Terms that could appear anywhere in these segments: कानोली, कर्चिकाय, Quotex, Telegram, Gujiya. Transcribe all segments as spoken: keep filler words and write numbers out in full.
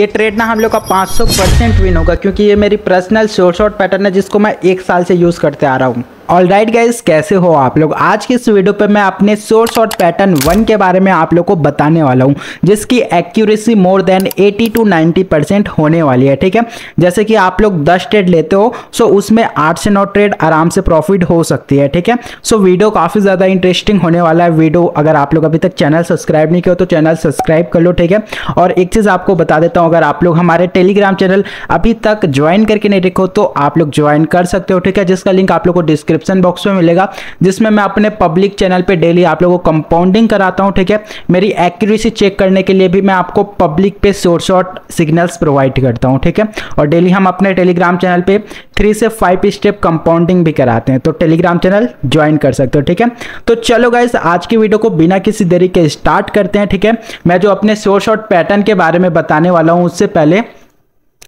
ये ट्रेड ना हम लोग का पाँच सौ परसेंट विन होगा क्योंकि ये मेरी पर्सनल शॉर्ट शॉर्ट पैटर्न है जिसको मैं एक साल से यूज़ करते आ रहा हूँ। ऑल राइट गाइज, कैसे हो आप लोग। आज की इस वीडियो पे मैं अपने शॉर्ट शॉर्ट पैटर्न वन के बारे में आप लोग को बताने वाला हूँ जिसकी एक्यूरेसी मोर देन अस्सी टू नब्बे परसेंट होने वाली है। ठीक है, जैसे कि आप लोग दस ट्रेड लेते हो सो उसमें आठ से नौ ट्रेड आराम से प्रॉफिट हो सकती है। ठीक है, सो वीडियो काफ़ी ज़्यादा इंटरेस्टिंग होने वाला है। वीडियो अगर आप लोग अभी तक चैनल सब्सक्राइब नहीं किया तो चैनल सब्सक्राइब कर लो। ठीक है, और एक चीज़ आपको बता देता हूँ, अगर आप लोग हमारे टेलीग्राम चैनल अभी तक ज्वाइन करके नहीं रखो तो आप लोग ज्वाइन कर सकते हो। ठीक है, जिसका लिंक आप लोग को डिस्क्रिप्शन बॉक्स में मिलेगा, जिसमें मैं अपने पब्लिक चैनल पे डेली आप लोगों को कंपाउंडिंग कराता हूं। ठीक है, मेरी एक्यूरेसी चेक करने के लिए भी मैं आपको पब्लिक पे शॉर्ट शॉर्ट सिग्नल्स प्रोवाइड करता हूं। ठीक है, और डेली हम अपने टेलीग्राम चैनल पे थ्री से फाइव स्टेप कंपाउंडिंग भी कराते हैं, तो टेलीग्राम चैनल ज्वाइन कर सकते हो। ठीक है, तो चलो गाइस आज की वीडियो को बिना किसी देरी के स्टार्ट करते हैं। ठीक है, मैं जो अपने शॉर्ट शॉर्ट पैटर्न के बारे में बताने वाला हूं उससे पहले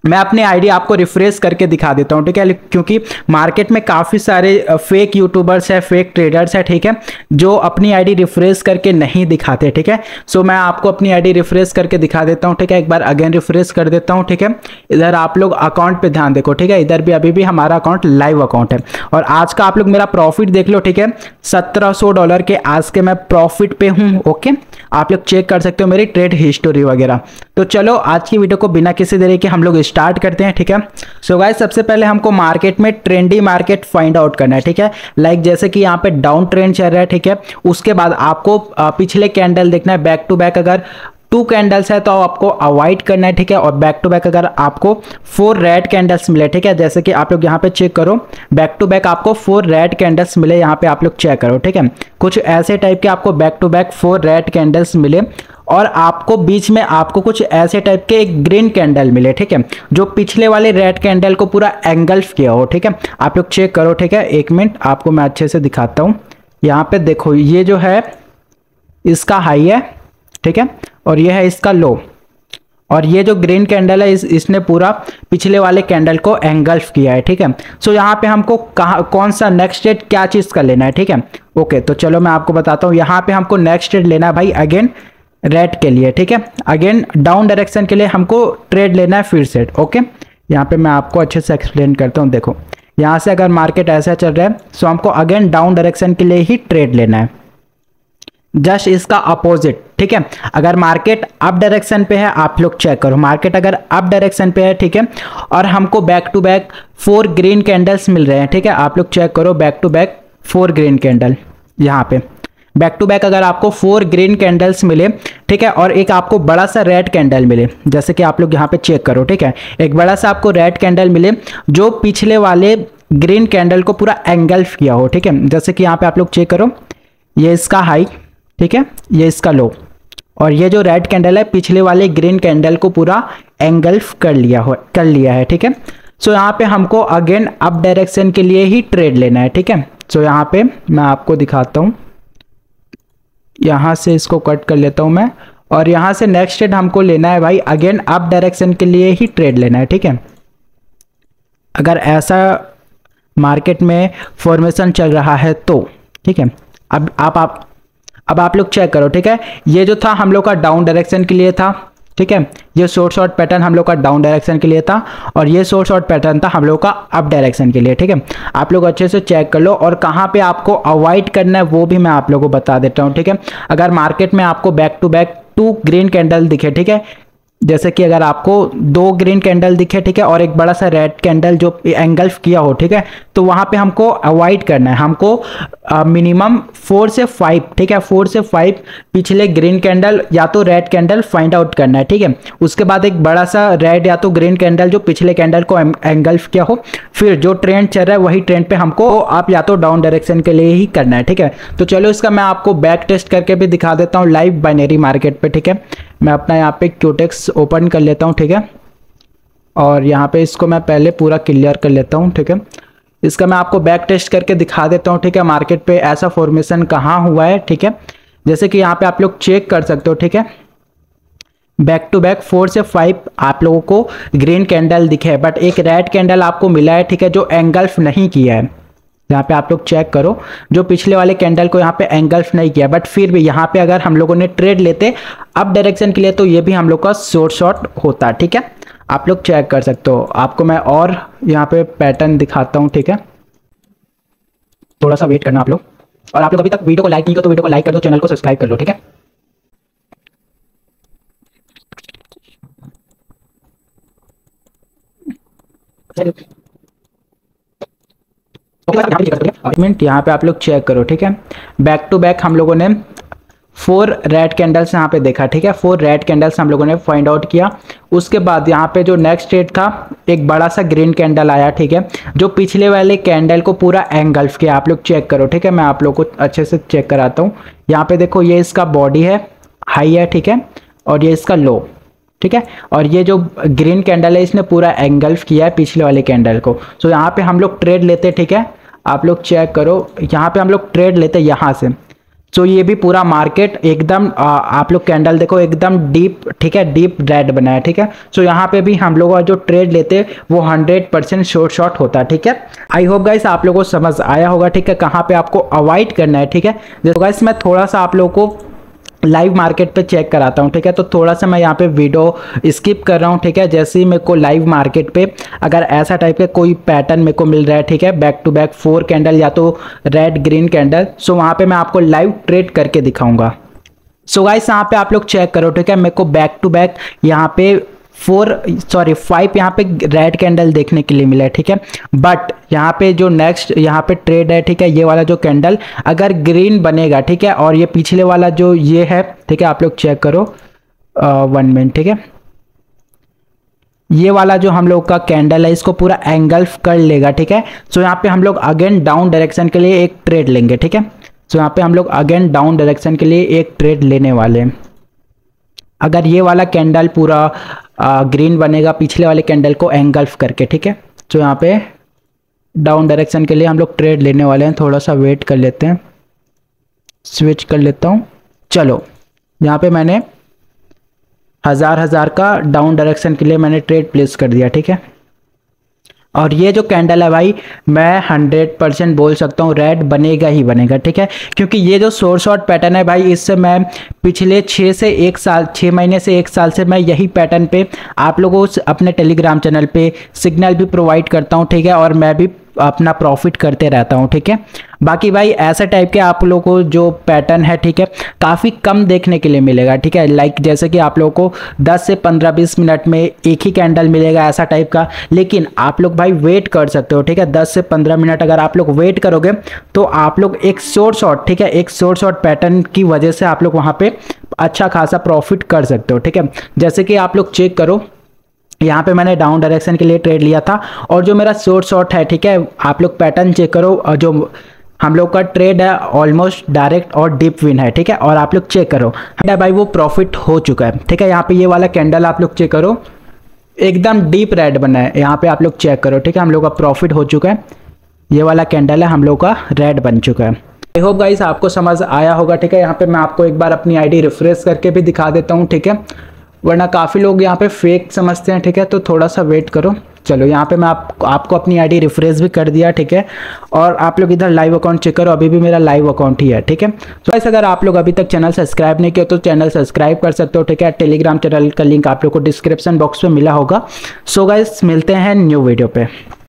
मैं अपने आईडी आपको रिफ्रेश करके दिखा देता हूँ। ठीक है, क्योंकि मार्केट में काफ़ी सारे फेक यूट्यूबर्स है, फेक ट्रेडर्स है। ठीक है, जो अपनी आईडी रिफ्रेश करके नहीं दिखाते। ठीक है, सो मैं आपको अपनी आईडी रिफ्रेश करके दिखा देता हूँ। ठीक है, एक बार अगेन रिफ्रेश कर देता हूँ। ठीक है, इधर आप लोग अकाउंट पे ध्यान देखो। ठीक है, इधर भी अभी भी हमारा अकाउंट लाइव अकाउंट है और आज का आप लोग मेरा प्रॉफिट देख लो। ठीक है, सत्रह सौ डॉलर के आज के मैं प्रॉफिट पे हूँ। ओके, आप लोग चेक कर सकते हो मेरी ट्रेड हिस्टोरी वगैरह। तो चलो आज की वीडियो को बिना किसी देरी के हम लोग स्टार्ट करते हैं। ठीक है, सो गाइस सबसे पहले हमको मार्केट में ट्रेंडी मार्केट फाइंड आउट करना है। ठीक है, लाइक जैसे कि यहाँ पे डाउन ट्रेंड चल रहा है। ठीक है, उसके बाद आपको पिछले कैंडल देखना है बैक टू बैक। अगर टू कैंडल्स है तो आपको अवॉइड करना है। ठीक है, और बैक टू बैक अगर आपको फोर रेड कैंडल्स मिले, ठीक है, जैसे कि आप लोग यहाँ पे चेक करो, बैक टू बैक आपको फोर रेड कैंडल्स मिले, यहाँ पे आप लोग चेक करो। ठीक है, कुछ ऐसे टाइप के आपको back to back four red candles मिले और आपको बीच में आपको कुछ ऐसे टाइप के एक ग्रीन कैंडल मिले। ठीक है, जो पिछले वाले रेड कैंडल को पूरा एंगल्फ किया हो। ठीक है, आप लोग चेक करो। ठीक है, एक मिनट आपको मैं अच्छे से दिखाता हूँ। यहाँ पे देखो, ये जो है इसका हाई है, ठीक है, और ये है इसका लो, और ये जो ग्रीन कैंडल है इस इसने पूरा पिछले वाले कैंडल को एंगल्फ किया है। ठीक है, सो यहाँ पे हमको कहाँ कौन सा नेक्स्ट ट्रेड क्या चीज़ का लेना है। ठीक है, ओके, तो चलो मैं आपको बताता हूँ। यहाँ पे हमको नेक्स्ट ट्रेड लेना है भाई अगेन रेड के लिए। ठीक है, अगेन डाउन डायरेक्शन के लिए हमको ट्रेड लेना है फिर से। ओके, यहाँ पे मैं आपको अच्छे से एक्सप्लेन करता हूँ। देखो, यहाँ से अगर मार्केट ऐसा चल रहा है सो हमको अगेन डाउन डायरेक्शन के लिए ही ट्रेड लेना है, जस्ट इसका अपोजिट। ठीक है, अगर मार्केट अप डायरेक्शन पे है, आप लोग चेक करो, मार्केट अगर अप डायरेक्शन पे है, ठीक है, और हमको back to back four green candles मिल रहे हैं। ठीक है, आप लोग चेक करो, back to back four green candle, यहाँ पे बैक टू बैक अगर आपको फोर ग्रीन कैंडल्स मिले, ठीक है, और एक आपको बड़ा सा रेड कैंडल मिले, जैसे कि आप लोग यहाँ पे चेक करो। ठीक है, एक बड़ा सा आपको रेड कैंडल मिले जो पिछले वाले ग्रीन कैंडल को पूरा एंगल्फ किया हो। ठीक है, जैसे कि यहाँ पे आप लोग चेक करो, ये इसका हाई, ठीक है, ये इसका लो, और ये जो रेड कैंडल है पिछले वाले ग्रीन कैंडल को पूरा एंगल्फ कर लिया हो कर लिया है। ठीक है, सो यहाँ पे हमको अगेन अप डायरेक्शन के लिए ही ट्रेड लेना है। ठीक है, सो यहाँ पे मैं आपको दिखाता हूँ, यहाँ से इसको कट कर लेता हूँ मैं, और यहाँ से नेक्स्ट ट्रेड हमको लेना है भाई अगेन अप डायरेक्शन के लिए ही ट्रेड लेना है। ठीक है, अगर ऐसा मार्केट में फॉर्मेशन चल रहा है तो ठीक है। अब आप आप अब आप लोग चेक करो। ठीक है, ये जो था हम लोग का डाउन डायरेक्शन के लिए था। ठीक है, ये शॉर्ट शॉर्ट पैटर्न हम लोग का डाउन डायरेक्शन के लिए था, और ये शॉर्ट शॉर्ट पैटर्न था हम लोग का अप डायरेक्शन के लिए। ठीक है, आप लोग अच्छे से चेक कर लो, और कहाँ पे आपको अवॉइड करना है वो भी मैं आप लोग को बता देता हूँ। ठीक है, अगर मार्केट में आपको back to back two green candle दिखे, ठीक है, जैसे कि अगर आपको दो ग्रीन कैंडल दिखे, ठीक है, और एक बड़ा सा रेड कैंडल जो एंगल्फ किया हो, ठीक है, तो वहाँ पे हमको अवॉइड करना है। हमको मिनिमम फोर से फाइव, ठीक है, फोर से फाइव पिछले ग्रीन कैंडल या तो रेड कैंडल फाइंड आउट करना है। ठीक है, उसके बाद एक बड़ा सा रेड या तो ग्रीन कैंडल जो पिछले कैंडल को एंगल्फ किया हो, फिर जो ट्रेंड चल रहा है वही ट्रेंड पर हमको आप या तो डाउन डायरेक्शन के लिए ही करना है। ठीक है, तो चलो इसका मैं आपको बैक टेस्ट करके भी दिखा देता हूँ लाइव बाइनरी मार्केट पर। ठीक है, मैं अपना यहाँ पे क्यूटेक्स ओपन कर लेता हूँ। ठीक है, और यहाँ पे इसको मैं पहले पूरा क्लियर कर लेता हूँ। ठीक है, इसका मैं आपको बैक टेस्ट करके दिखा देता हूँ। ठीक है, मार्केट पे ऐसा फॉर्मेशन कहाँ हुआ है। ठीक है, जैसे कि यहाँ पे आप लोग चेक कर सकते हो। ठीक है, बैक टू बैक फोर से फाइव आप लोगों को ग्रीन कैंडल दिखे, बट एक रेड कैंडल आपको मिला है। ठीक है, जो एंगल्फ नहीं किया है। यहाँ पे आप लोग चेक करो, जो पिछले वाले कैंडल को यहाँ पे एंगल्फ नहीं किया, बट फिर भी यहाँ पे अगर हम लोगों ने ट्रेड लेते अप डायरेक्शन के लिए तो ये भी हम लोग का शॉर्ट शॉर्ट होता। ठीक है, आप लोग चेक कर सकते हो। आपको मैं और यहाँ पे पैटर्न दिखाता हूँ। ठीक है, थोड़ा सा वेट करना आप लोग। और आप लोग अभी तक वीडियो को लाइक नहीं किया तो वीडियो को लाइक कर दो, चैनल को सब्सक्राइब कर लो। ठीक है, यहाँ पे आप लोग चेक करो। ठीक है, बैक टू बैक हम लोगों ने फोर रेड कैंडल्स यहाँ पे देखा। ठीक है, फोर रेड कैंडल्स हम लोगों ने फाइंड आउट किया। उसके बाद यहाँ पे जो नेक्स्ट ट्रेड था, एक बड़ा सा ग्रीन कैंडल आया। ठीक है, जो पिछले वाले कैंडल को पूरा एंगल्फ किया। आप लोग चेक करो। ठीक है, मैं आप लोग को अच्छे से चेक कराता हूँ। यहाँ पे देखो, ये इसका बॉडी है, हाई है। ठीक है, और ये इसका लो। ठीक है, और ये जो ग्रीन कैंडल है इसने पूरा एंगल्फ किया है पिछले वाले कैंडल को। सो यहाँ पे हम लोग ट्रेड लेते। ठीक है, आप लोग चेक करो, यहाँ पे हम लोग ट्रेड लेते यहाँ से। सो ये भी पूरा मार्केट एकदम, आप लोग कैंडल देखो एकदम डीप। ठीक है, डीप रेड बना है। ठीक है, सो यहाँ पे भी हम लोग जो ट्रेड लेते वो हंड्रेड परसेंट शॉर्ट शॉर्ट होता। ठीक है, आई होप गाइस आप लोगों को समझ आया होगा। ठीक है, कहाँ पे आपको अवॉइड करना है। ठीक है, तो गाइस मैं थोड़ा सा आप लोगों को लाइव मार्केट पे चेक कराता हूँ। ठीक है, तो थोड़ा सा मैं यहाँ पे वीडियो स्किप कर रहा हूँ। ठीक है, जैसे ही मेरे को लाइव मार्केट पे अगर ऐसा टाइप का कोई पैटर्न मेरे को मिल रहा है, ठीक है, back to back four candle या तो रेड ग्रीन कैंडल, सो वहाँ पे मैं आपको लाइव ट्रेड करके दिखाऊंगा। सो गाइस यहाँ पे आप लोग चेक करो। ठीक है, मेरे को बैक टू बैक यहाँ पे फोर सॉरी फाइव यहाँ पे रेड कैंडल देखने के लिए मिला है। ठीक है, बट यहाँ पे जो नेक्स्ट यहाँ पे ट्रेड है, ठीक है, ये वाला जो कैंडल अगर ग्रीन बनेगा, ठीक है, और ये पिछले वाला जो ये है, ठीक है, आप लोग चेक करो वन मिनट। ठीक है, ये वाला जो हम लोग का कैंडल है इसको पूरा एंगल्फ कर लेगा। ठीक है, सो यहाँ पे हम लोग अगेन डाउन डायरेक्शन के लिए एक ट्रेड लेंगे। ठीक है, सो यहाँ पे हम लोग अगेन डाउन डायरेक्शन के लिए एक ट्रेड लेने वाले हैं। अगर ये वाला कैंडल पूरा आ, ग्रीन बनेगा पिछले वाले कैंडल को एंगल्फ करके, ठीक है, तो यहाँ पे डाउन डायरेक्शन के लिए हम लोग ट्रेड लेने वाले हैं। थोड़ा सा वेट कर लेते हैं, स्विच कर लेता हूँ। चलो, यहाँ पे मैंने हज़ार हज़ार का डाउन डायरेक्शन के लिए मैंने ट्रेड प्लेस कर दिया। ठीक है, और ये जो कैंडल है भाई, मैं हंड्रेड परसेंट बोल सकता हूँ रेड बनेगा ही बनेगा। ठीक है, क्योंकि ये जो शॉर्ट शॉर्ट पैटर्न है भाई, इससे मैं पिछले छः से एक साल छः महीने से एक साल से मैं यही पैटर्न पे आप लोगों को अपने टेलीग्राम चैनल पे सिग्नल भी प्रोवाइड करता हूँ। ठीक है, और मैं भी अपना प्रॉफिट करते रहता हूँ। ठीक है, बाकी भाई ऐसे टाइप के आप लोगों को जो पैटर्न है, ठीक है, काफ़ी कम देखने के लिए मिलेगा। ठीक है, लाइक जैसे कि आप लोगों को दस से पंद्रह बीस मिनट में एक ही कैंडल मिलेगा ऐसा टाइप का, लेकिन आप लोग भाई वेट कर सकते हो। ठीक है, दस से पंद्रह मिनट अगर आप लोग वेट करोगे तो आप लोग एक शॉर्ट शॉर्ट, ठीक है, एक शॉर्ट शॉर्ट पैटर्न की वजह से आप लोग वहाँ पर अच्छा खासा प्रॉफिट कर सकते हो। ठीक है, जैसे कि आप लोग चेक करो, यहाँ पे मैंने डाउन डायरेक्शन के लिए ट्रेड लिया था और जो मेरा शॉर्ट शॉर्ट है, ठीक है, आप लोग पैटर्न चेक करो, और जो हम लोग का ट्रेड है ऑलमोस्ट डायरेक्ट और डीप विन है। ठीक है, और आप लोग चेक करो भाई वो प्रॉफिट हो चुका है। ठीक है, यहाँ पे ये वाला कैंडल आप लोग चेक करो, एकदम डीप रेड बना है। यहाँ पे आप लोग चेक करो। ठीक है, हम लोग का प्रॉफिट हो चुका है। ये वाला कैंडल है हम लोग का रेड बन चुका है। आई होप गाइस आपको समझ आया होगा। ठीक है, यहाँ पे मैं आपको एक बार अपनी आई डी रिफ्रेश करके भी दिखा देता हूँ। ठीक है, वरना काफ़ी लोग यहाँ पे फेक समझते हैं। ठीक है, तो थोड़ा सा वेट करो। चलो, यहाँ पे मैं आप, आपको अपनी आईडी रिफ्रेश भी कर दिया। ठीक है, और आप लोग इधर लाइव अकाउंट चेक करो, अभी भी मेरा लाइव अकाउंट ही है। ठीक है, तो गाइस अगर आप लोग अभी तक चैनल सब्सक्राइब नहीं किया तो चैनल सब्सक्राइब कर सकते हो। ठीक है, टेलीग्राम चैनल का लिंक आप लोग को डिस्क्रिप्शन बॉक्स में मिला होगा। सो गाइस मिलते हैं न्यू वीडियो पर।